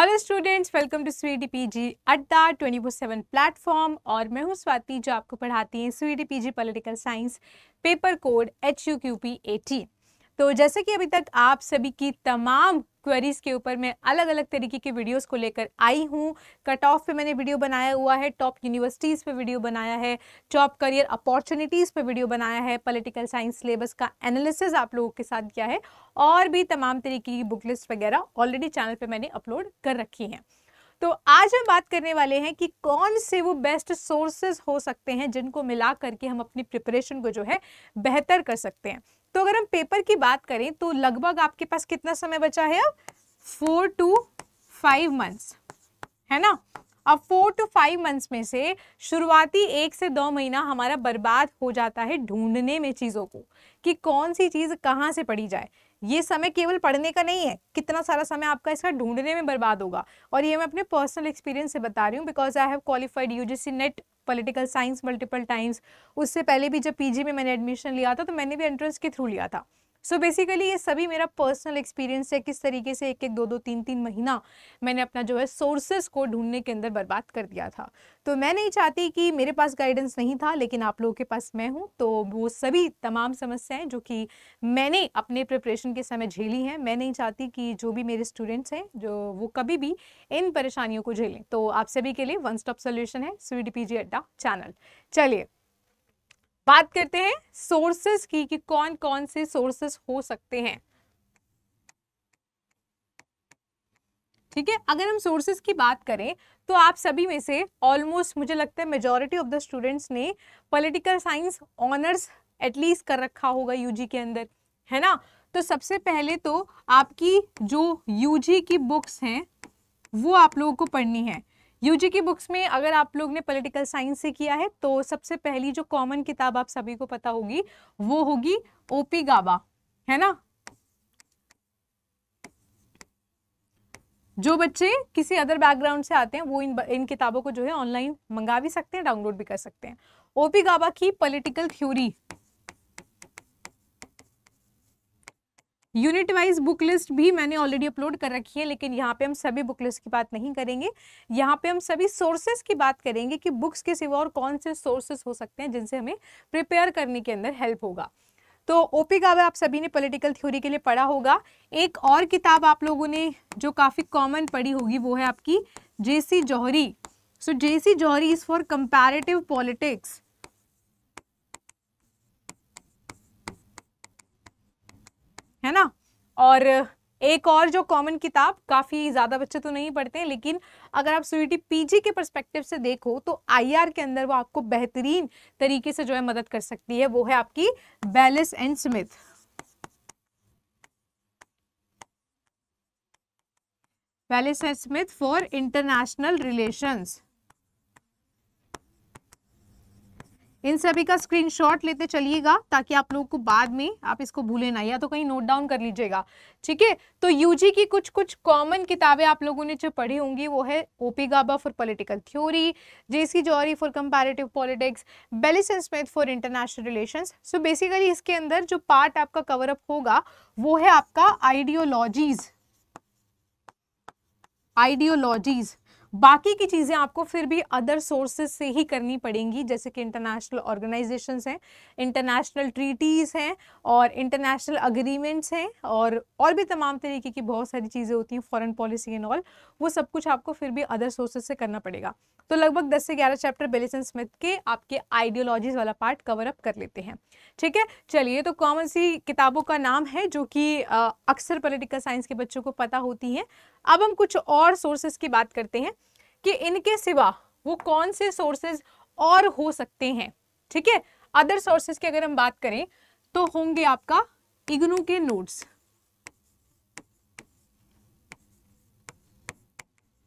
Hello students, welcome to CUET PG Adda 24/7 platform और मैं हूं स्वाति जो आपको पढ़ाती है CUET PG political science paper code HUQP 18। तो जैसे कि अभी तक आप सभी की तमाम क्वेरीज़ के ऊपर मैं अलग अलग तरीके के वीडियोस को लेकर आई हूँ। कट ऑफ पे मैंने वीडियो बनाया हुआ है, टॉप यूनिवर्सिटीज़ पे वीडियो बनाया है, जॉब करियर अपॉर्चुनिटीज़ पे वीडियो बनाया है, पॉलिटिकल साइंस सिलेबस का एनालिसिस आप लोगों के साथ किया है और भी तमाम तरीके की बुक लिस्ट वगैरह ऑलरेडी चैनल पर मैंने अपलोड कर रखी हैं। तो आज हम बात करने वाले हैं कि कौन से वो बेस्ट सोर्सेज हो सकते हैं जिनको मिला करके हम अपनी प्रिपरेशन को जो है बेहतर कर सकते हैं। तो अगर हम पेपर की बात करें तो लगभग आपके पास कितना समय बचा है अब 4 to 5 months, है ना। अब 4 to 5 months में से शुरुआती 1 से 2 महीना हमारा बर्बाद हो जाता है ढूंढने में चीज़ों को कि कौन सी चीज़ कहाँ से पढ़ी जाए। ये समय केवल पढ़ने का नहीं है, कितना सारा समय आपका इसका ढूंढने में बर्बाद होगा। और ये मैं अपने पर्सनल एक्सपीरियंस से बता रही हूँ because I have qualified UGC NET political science multiple times. उससे पहले भी जब पीजी में मैंने एडमिशन लिया था तो मैंने भी एंट्रेंस के थ्रू लिया था। सो बेसिकली ये सभी मेरा पर्सनल एक्सपीरियंस है, किस तरीके से 1-1, 2-2, 3-3 महीना मैंने अपना जो है सोर्सेज को ढूंढने के अंदर बर्बाद कर दिया था। तो मैं नहीं चाहती कि मेरे पास गाइडेंस नहीं था लेकिन आप लोगों के पास मैं हूँ, तो वो सभी तमाम समस्याएं जो कि मैंने अपने प्रिपरेशन के समय झेली हैं, मैं नहीं चाहती कि जो भी मेरे स्टूडेंट्स हैं जो वो कभी भी इन परेशानियों को झेलें। तो आप सभी के लिए वन स्टॉप सोल्यूशन है सीयूईटी पीजी अड्डा चैनल। चलिए बात करते हैं सोर्सेस की कि कौन कौन से सोर्सेस हो सकते हैं। ठीक है, अगर हम सोर्सेस की बात करें तो आप सभी में से ऑलमोस्ट मुझे लगता है मेजॉरिटी ऑफ द स्टूडेंट्स ने पॉलिटिकल साइंस ऑनर्स एटलीस्ट कर रखा होगा यूजी के अंदर, है ना। तो सबसे पहले तो आपकी जो यूजी की बुक्स हैं वो आप लोगों को पढ़नी है। यूजी की बुक्स में अगर आप लोग ने पॉलिटिकल साइंस से किया है तो सबसे पहली जो कॉमन किताब आप सभी को पता होगी वो होगी O.P. गाबा, है ना। जो बच्चे किसी अदर बैकग्राउंड से आते हैं वो इन किताबों को जो है ऑनलाइन मंगा भी सकते हैं, डाउनलोड भी कर सकते हैं। O.P. गाबा की political theory unit wise book list भी मैंने ऑलरेडी अपलोड कर रखी है, लेकिन यहाँ पे हम सभी बुक लिस्ट की बात नहीं करेंगे। यहाँ पे हम सभी सोर्सेज की बात करेंगे कि बुक्स के सिवा और कौन से सोर्सेज हो सकते हैं जिनसे हमें प्रिपेयर करने के अंदर हेल्प होगा। तो O.P. गाबा आप सभी ने पॉलिटिकल थ्योरी के लिए पढ़ा होगा। एक और किताब आप लोगों ने जो काफ़ी कॉमन पढ़ी होगी वो है आपकी J.C. Johari. So J.C. Johari is for comparative politics. है ना। और एक और जो कॉमन किताब, काफ़ी ज़्यादा बच्चे तो नहीं पढ़ते हैं लेकिन अगर आप सीयूईटी पीजी के पर्सपेक्टिव से देखो तो IR के अंदर वो आपको बेहतरीन तरीके से जो है मदद कर सकती है, वो है आपकी Wallis and Smith. Wallis and Smith for international relations. इन सभी का स्क्रीनशॉट लेते चलिएगा ताकि आप लोगों को बाद में आप इसको भूले ना, या तो कहीं नोट डाउन कर लीजिएगा। ठीक है, तो यूजी की कुछ कॉमन किताबें आप लोगों ने जो पढ़ी होंगी वो है O.P. Gaba for political theory, J.C. Johari for comparative politics, Wallis and Smith for international relations. So basically इसके अंदर जो पार्ट आपका कवर अप होगा वो है आपका आइडियोलॉजीज। बाकी की चीज़ें आपको फिर भी अदर सोर्सेज से ही करनी पड़ेंगी, जैसे कि इंटरनेशनल ऑर्गेनाइजेशंस हैं, इंटरनेशनल ट्रीटीज़ हैं और इंटरनेशनल अग्रीमेंट्स हैं और भी तमाम तरीके की बहुत सारी चीज़ें होती हैं, फॉरेन पॉलिसी एंड ऑल, वो सब कुछ आपको फिर भी अदर सोर्सेज से करना पड़ेगा। तो लगभग 10 से 11 चैप्टर वॉलिस एंड स्मिथ के आपके आइडियोलॉजीज़ वाला पार्ट कवर अप कर लेते हैं। ठीक है, चलिए। तो कॉमन सी किताबों का नाम है जो कि अक्सर पॉलिटिकल साइंस के बच्चों को पता होती हैं। अब हम कुछ और सोर्सेज की बात करते हैं कि इनके सिवा वो कौन से सोर्सेज और हो सकते हैं। ठीक है, अदर सोर्सेज की अगर हम बात करें तो होंगे आपका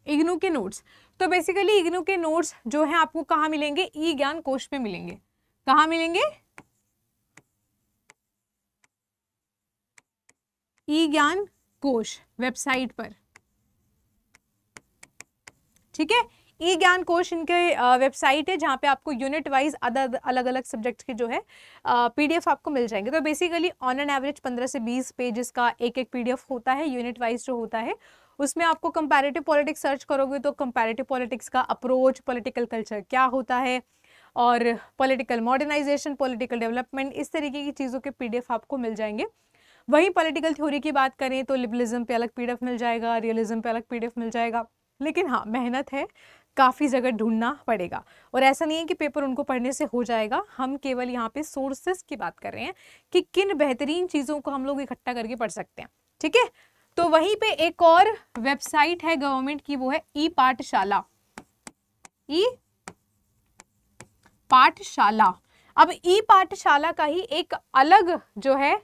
IGNOU के नोट्स। तो बेसिकली IGNOU के नोट्स जो है आपको कहाँ मिलेंगे? e-ज्ञान कोश में मिलेंगे। कहाँ मिलेंगे? e-ज्ञान कोश वेबसाइट पर। ठीक है, ई ज्ञान कोश इनके वेबसाइट है जहाँ पे आपको यूनिट वाइज अलग अलग सब्जेक्ट के जो है पीडीएफ आपको मिल जाएंगे। तो बेसिकली ऑन एन एवरेज 15 से 20 पेजेस का एक एक पीडीएफ होता है, यूनिट वाइज जो होता है। उसमें आपको कंपैरेटिव पॉलिटिक्स सर्च करोगे तो कंपैरेटिव पॉलिटिक्स का अप्रोच, पॉलिटिकल कल्चर क्या होता है और पॉलिटिकल मॉडर्नाइजेशन, पॉलिटिकल डेवलपमेंट, इस तरीके की चीज़ों के पीडीएफ आपको मिल जाएंगे। वहीं पॉलिटिकल थ्योरी की बात करें तो लिबरलिज्म पे अलग पीडीएफ मिल जाएगा, रियलिज्म पे अलग पीडीएफ मिल जाएगा। लेकिन हाँ, मेहनत है, काफ़ी जगह ढूंढना पड़ेगा और ऐसा नहीं है कि पेपर उनको पढ़ने से हो जाएगा। हम केवल यहाँ पे सोर्सेस की बात कर रहे हैं कि किन बेहतरीन चीज़ों को हम लोग इकट्ठा करके पढ़ सकते हैं, ठीक है। तो वहीं पे एक और वेबसाइट है गवर्नमेंट की, वो है ई पाठशाला। अब ई पाठशाला का ही एक अलग जो है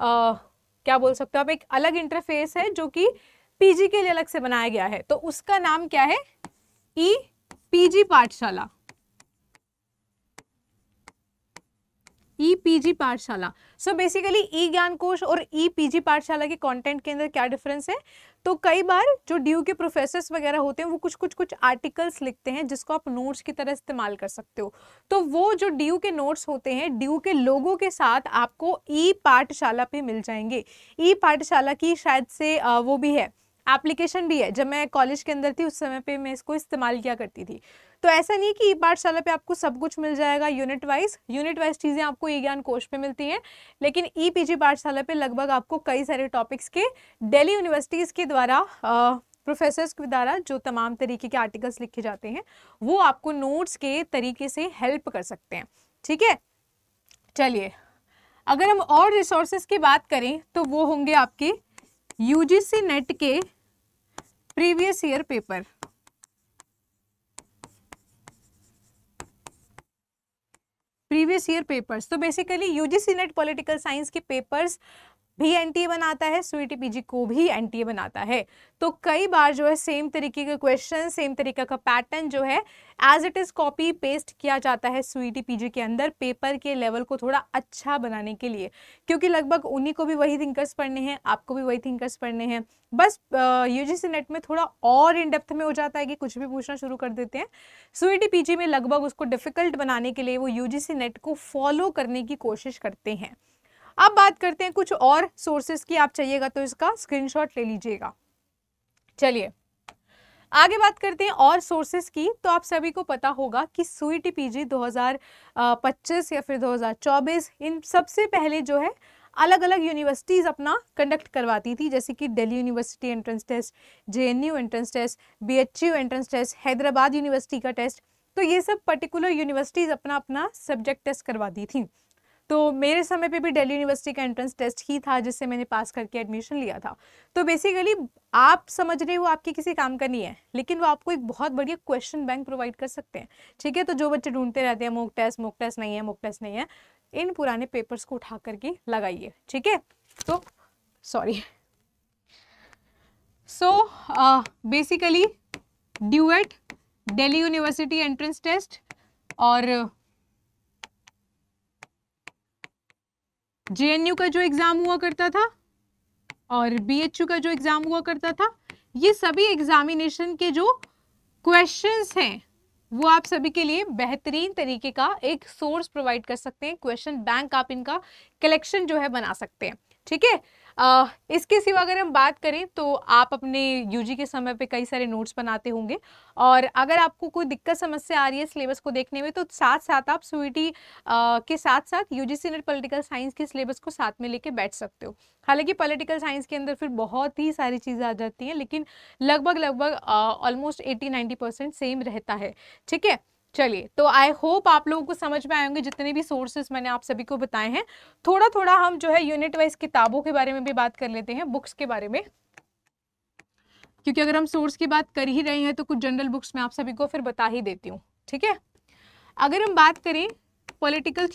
क्या बोल सकते हो आप, एक अलग इंटरफेस है जो कि पीजी के लिए अलग से बनाया गया है। तो उसका नाम क्या है, ई-पीजी पाठशाला, ई-पीजी पाठशाला। सो बेसिकली ई ज्ञान कोश और ई-पीजी पाठशाला के कंटेंट के अंदर क्या डिफरेंस है, तो कई बार जो ड्यू के प्रोफेसर्स वगैरह होते हैं वो कुछ आर्टिकल्स लिखते हैं जिसको आप नोट्स की तरह इस्तेमाल कर सकते हो। तो वो जो ड्यू के नोट्स होते हैं ड्यू के लोगों के साथ आपको ई पाठशाला पे मिल जाएंगे। ई पाठशाला की शायद से वो भी है, एप्लीकेशन भी है। जब मैं कॉलेज के अंदर थी उस समय पे मैं इसको इस्तेमाल किया करती थी। तो ऐसा नहीं कि ई पाठशाला पे आपको सब कुछ मिल जाएगा, यूनिट वाइज चीज़ें आपको ई ज्ञान कोश पे मिलती हैं, लेकिन ई पीजी पाठशाला पे लगभग आपको कई सारे टॉपिक्स के दिल्ली यूनिवर्सिटीज़ के द्वारा प्रोफेसर्स के द्वारा जो तमाम तरीके के आर्टिकल्स लिखे जाते हैं वो आपको नोट्स के तरीके से हेल्प कर सकते हैं, ठीक है। चलिए, अगर हम और रिसोर्सेज की बात करें तो वो होंगे आपके यूजीसी नेट के previous year paper, previous year papers. तो basically UGC NET political science के पेपर्स भी एनटीए बनाता है, सीयूईटी पीजी को भी एनटीए बनाता है। तो कई बार जो है सेम तरीके का क्वेश्चन, सेम तरीके का पैटर्न जो है as it is copy paste किया जाता है सीयूईटी पीजी के अंदर, पेपर के लेवल को थोड़ा अच्छा बनाने के लिए, क्योंकि लगभग उन्हीं को भी वही थिंकर्स पढ़ने हैं, आपको भी वही थिंकर्स पढ़ने हैं। बस यूजीसी नेट में थोड़ा और इन डेप्थ में हो जाता है कि कुछ भी पूछना शुरू कर देते हैं। सीयूईटी पीजी में लगभग उसको डिफिकल्ट बनाने के लिए वो यूजीसी नेट को फॉलो करने की कोशिश करते हैं। अब बात करते हैं कुछ और सोर्सेस की, आप चाहिएगा तो इसका स्क्रीनशॉट ले लीजिएगा। चलिए आगे बात करते हैं और सोर्सेस की। तो आप सभी को पता होगा कि सीयूईटी पीजी 2025 या फिर 2024 इन सबसे पहले जो है अलग अलग यूनिवर्सिटीज़ अपना कंडक्ट करवाती थी, जैसे कि Delhi university entrance test, JNU entrance test, BHU entrance test, Hyderabad university का टेस्ट। तो ये सब पर्टिकुलर यूनिवर्सिटीज़ अपना अपना सब्जेक्ट टेस्ट करवाती थी। तो मेरे समय पे भी दिल्ली यूनिवर्सिटी का एंट्रेंस टेस्ट ही था जिससे मैंने पास करके एडमिशन लिया था। तो बेसिकली आप समझ रहे हो आपके किसी काम का नहीं है, लेकिन वो आपको एक बहुत बढ़िया क्वेश्चन बैंक प्रोवाइड कर सकते हैं, ठीक है। तो जो बच्चे ढूंढते रहते हैं मॉक टेस्ट नहीं है, इन पुराने पेपर्स को उठा करके लगाइए, ठीक है। तो basically DUET Delhi university entrance test और जेएनयू का जो एग्ज़ाम हुआ करता था और बीएचयू का जो एग्ज़ाम हुआ करता था, ये सभी एग्जामिनेशन के जो क्वेश्चंस हैं वो आप सभी के लिए बेहतरीन तरीके का एक सोर्स प्रोवाइड कर सकते हैं। क्वेश्चन बैंक आप इनका कलेक्शन जो है बना सकते हैं, ठीक है। इसके सिवा अगर हम बात करें तो आप अपने यूजी के समय पे कई सारे नोट्स बनाते होंगे और अगर आपको कोई दिक्कत समस्या आ रही है सिलेबस को देखने में तो साथ साथ आप सीयूईटी के साथ साथ यूजीसी नेट पॉलिटिकल साइंस के सिलेबस को साथ में लेके बैठ सकते हो। हालांकि पॉलिटिकल साइंस के अंदर फिर बहुत ही सारी चीज़ें आ जाती हैं, लेकिन लगभग ऑलमोस्ट 80-90% सेम रहता है, ठीक है। चलिए, तो आई होप आप लोगों को समझ में आए होंगे जितने भी सोर्सेज मैंने आप सभी को बताए हैं। थोड़ा थोड़ा हम जो है यूनिट वाइज किताबों के बारे में भी बात कर लेते हैं, बुक्स के बारे में, क्योंकि अगर हम सोर्स की बात कर ही रहे हैं तो कुछ जनरल बुक्स में आप सभी को फिर बता ही देती हूँ, ठीक है। अगर हम बात करें पॉलिटिकल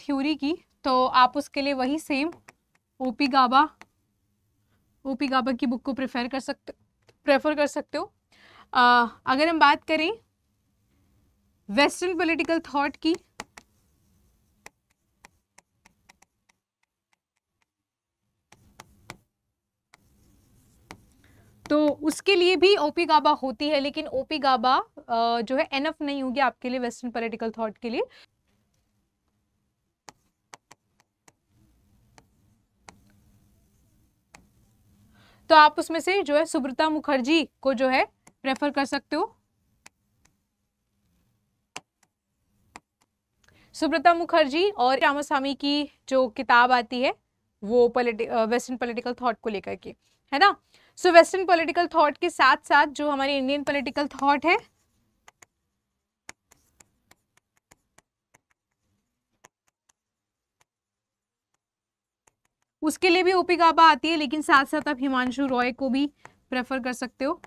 थ्योरी की, तो आप उसके लिए वही सेम ओ.पी. गाबा की बुक को प्रेफर कर सकते हो। अगर हम बात करें वेस्टर्न पॉलिटिकल थॉट की, तो उसके लिए भी ओपी गाबा होती है, लेकिन ओपी गाबा जो है एनफ नहीं होगी आपके लिए वेस्टर्न पॉलिटिकल थॉट के लिए। तो आप उसमें से जो है सुब्रता मुखर्जी को जो है प्रेफर कर सकते हो। सुब्रता मुखर्जी और रामो स्वामी की जो किताब आती है वो वेस्टर्न पॉलिटिकल थॉट को लेकर के है ना। सो वेस्टर्न पॉलिटिकल थॉट के साथ साथ जो हमारे इंडियन पॉलिटिकल थॉट है उसके लिए भी ओपी गाबा आती है, लेकिन साथ साथ आप हिमांशु रॉय को भी प्रेफर कर सकते हो,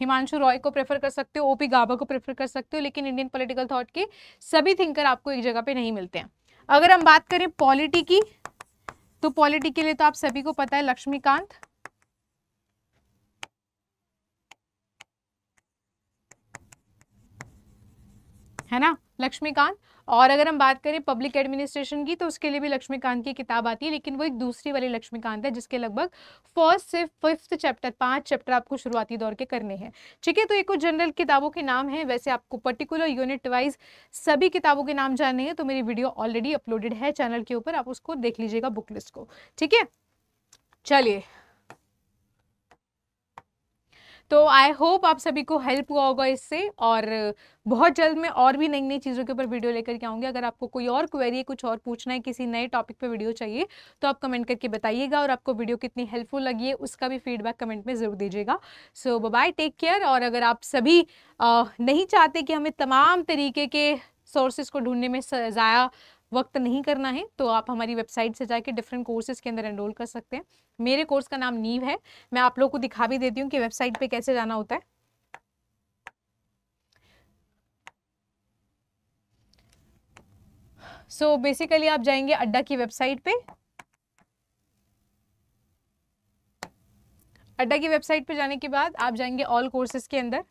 हिमांशु रॉय को प्रेफर कर सकते हो, ओपी गाबा को प्रेफर कर सकते हो, लेकिन इंडियन पॉलिटिकल थॉट के सभी थिंकर आपको एक जगह पे नहीं मिलते हैं। अगर हम बात करें पॉलिटी की, तो पॉलिटी के लिए तो आप सभी को पता है लक्ष्मीकांत, है ना, लक्ष्मीकांत। और अगर हम बात करें पब्लिक एडमिनिस्ट्रेशन की, तो उसके लिए भी लक्ष्मीकांत की किताब आती है, लेकिन वो एक दूसरी वाली लक्ष्मीकांत है जिसके लगभग फर्स्ट से फिफ्थ चैप्टर, 5 चैप्टर आपको शुरुआती दौर के करने हैं, ठीक है। तो ये कुछ जनरल किताबों के नाम हैं, वैसे आपको पर्टिकुलर यूनिट वाइज सभी किताबों के नाम जानने हैं तो मेरी वीडियो ऑलरेडी अपलोडेड है चैनल के ऊपर, आप उसको देख लीजिएगा बुक लिस्ट को, ठीक है। चलिए, तो आई होप आप सभी को हेल्प हुआ होगा इससे, और बहुत जल्द मैं और भी नई नई चीज़ों के ऊपर वीडियो लेकर के आऊँगी। अगर आपको कोई और क्वेरी, कुछ और पूछना है, किसी नए टॉपिक पे वीडियो चाहिए तो आप कमेंट करके बताइएगा, और आपको वीडियो कितनी हेल्पफुल लगी है उसका भी फीडबैक कमेंट में ज़रूर दीजिएगा। So bye, take care. और अगर आप सभी नहीं चाहते कि हमें तमाम तरीके के सोर्सेज को ढूंढने में ज़ाया वक्त नहीं करना है, तो आप हमारी वेबसाइट से जाके डिफरेंट कोर्सेज़ के अंदर एनरोल कर सकते हैं। मेरे कोर्स का नाम नीव है, मैं आप लोगों को दिखा भी देती हूँ कि वेबसाइट पे कैसे जाना होता है। सो बेसिकली आप जाएंगे अड्डा की वेबसाइट पे, अड्डा की वेबसाइट पे जाने के बाद आप जाएंगे ऑल कोर्सेज के अंदर,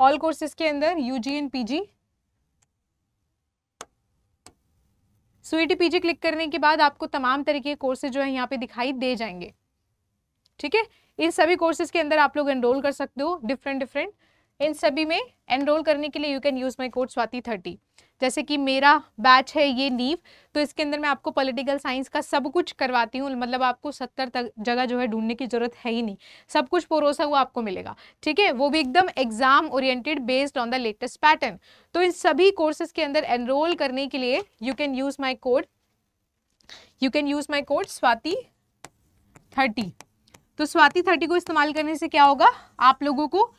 ऑल कोर्सेज के अंदर UG and PG, CUET PG click करने के बाद आपको तमाम तरीके के कोर्सेज जो है यहाँ पे दिखाई दे जाएंगे, ठीक है। इन सभी कोर्सेज के अंदर आप लोग एनरोल कर सकते हो, डिफरेंट डिफरेंट। इन सभी में एनरोल करने के लिए you can use my code Swati 30। जैसे कि मेरा बैच है ये नीव, तो इसके अंदर मैं आपको पॉलिटिकल साइंस का सब कुछ करवाती हूँ, मतलब आपको 70 जगह जो है ढूंढने की ज़रूरत है ही नहीं, सब कुछ परोसा हुआ आपको मिलेगा, ठीक है। वो भी एकदम exam oriented based on the latest pattern. तो इन सभी कोर्सेज के अंदर एनरोल करने के लिए you can use my code Swati 30। तो स्वाति 30 को इस्तेमाल करने से क्या होगा, आप लोगों को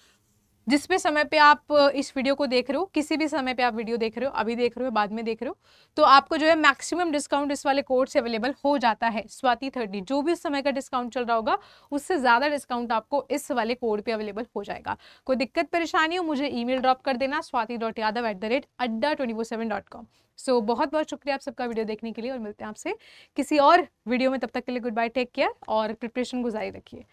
जिस भी समय पे आप इस वीडियो को देख रहे हो, किसी भी समय पे आप वीडियो देख रहे हो, अभी देख रहे हो, बाद में देख रहे हो, तो आपको जो है मैक्सिमम डिस्काउंट इस वाले कोड से अवेलेबल हो जाता है। स्वाति 30 जो भी इस समय का डिस्काउंट चल रहा होगा उससे ज़्यादा डिस्काउंट आपको इस वाले कोड पे अवेलेबल हो जाएगा। कोई दिक्कत परेशानी हो मुझे ईमेल ड्रॉप कर देना swati.yadav@adda247.com। सो बहुत बहुत शुक्रिया आप सबका वीडियो देखने के लिए, और मिलते हैं आपसे किसी और वीडियो में। तब तक के लिए गुड बाय, टेक केयर, और प्रिपरेशन को जारी रखिए।